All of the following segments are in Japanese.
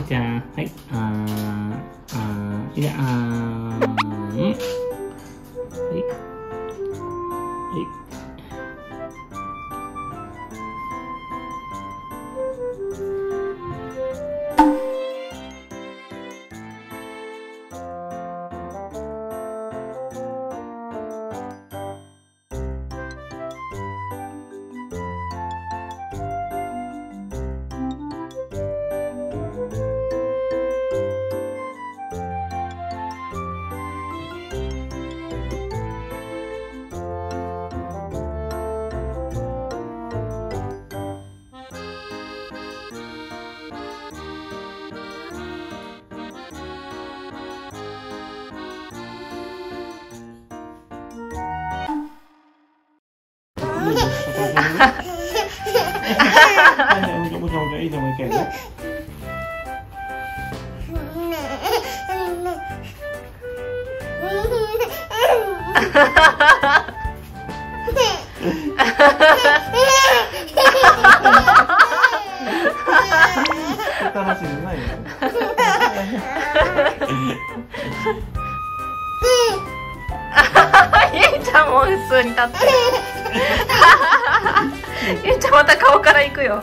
はい、じゃん。はい。いや、はい。ゆいちゃんも普通に立ってゆいちゃんまた顔から行くよ。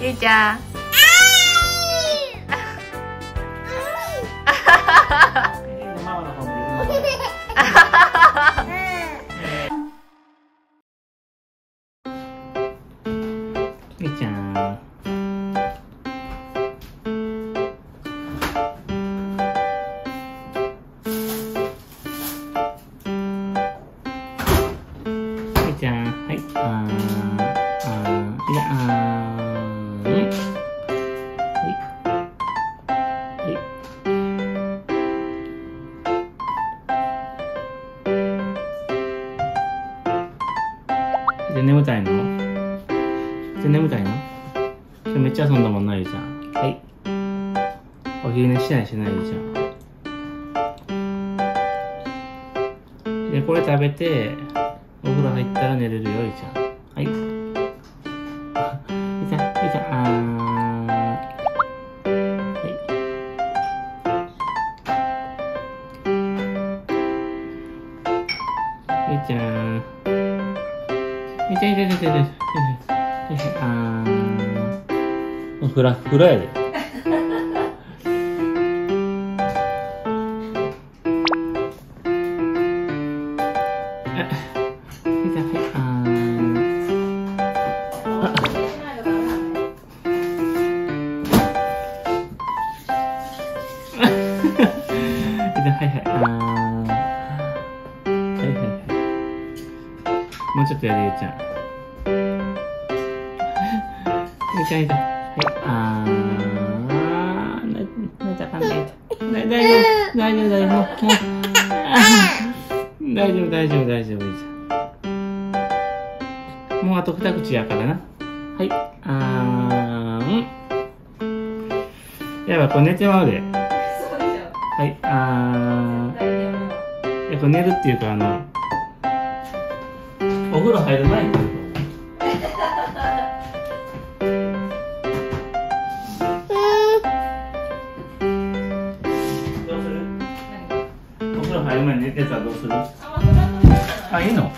ゆいちゃんゆいちゃん眠たいの？眠たいの？今日めっちゃ遊んだもんな、ゆいちゃん。はい。お昼寝しないしない、ゆいちゃん。で、これ食べて、お風呂入ったら寝れるよ、ゆいちゃん。はい。ゆいちゃん、ゆいちゃん、はい。ゆいちゃん。フラフラやで。もうちょっとやるゆいちゃん。ゆいちゃん、ゆいちゃん。はい、泣いたかんない。大丈夫、大丈夫、大丈夫、大丈夫、大丈夫、ゆいちゃん。もうあと二口やからな。はい、やばい、これ寝てまうで。はい、これ寝るっていうか、お風呂入る前に。どうする？お風呂入る前に寝てたらどうする？あ、いいの？